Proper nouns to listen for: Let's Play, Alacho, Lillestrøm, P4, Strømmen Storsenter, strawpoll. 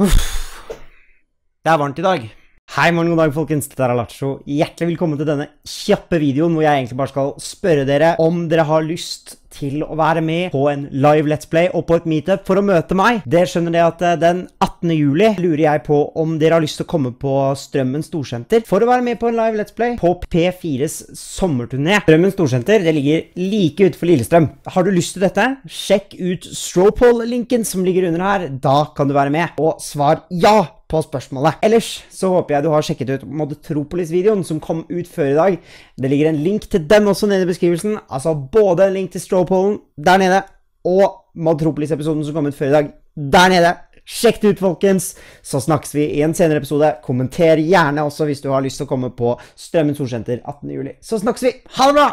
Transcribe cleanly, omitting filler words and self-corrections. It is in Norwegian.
Uff. Det er varmt i dag. Hei, morgen, god dag, folkens. Det er Alacho. Hjertelig velkommen til denne kjappe videoen hvor jeg egentlig bare skal spørre dere om dere har lyst til å være med på en live Let's Play og på et meetup for å møte meg. Dere skjønner det at den 18. juli lurer jeg på om dere har lyst til å komme på Strømmen Storsenter for å være med på en live Let's Play på P4s sommerturné. Strømmen Storsenter, det ligger like utenfor Lillestrøm. Har du lyst til dette? Sjekk ut Strawpoll-linken som ligger under her. Da kan du være med. Og svar ja på spørsmålet. Ellers så håper jeg du har sjekket ut Modotropolis-videoen som kom ut før i dag. Det ligger en link til den også nede i beskrivelsen. Altså både en link til Strawpollen der nede og Modotropolis-episoden som kom ut før i dag der nede. Sjekk det ut, folkens! Så snakkes vi i en senere episode. Kommenter gjerne også hvis du har lyst til å komme på Strømmen Storsenter 18. juli. Så snakkes vi! Ha det bra!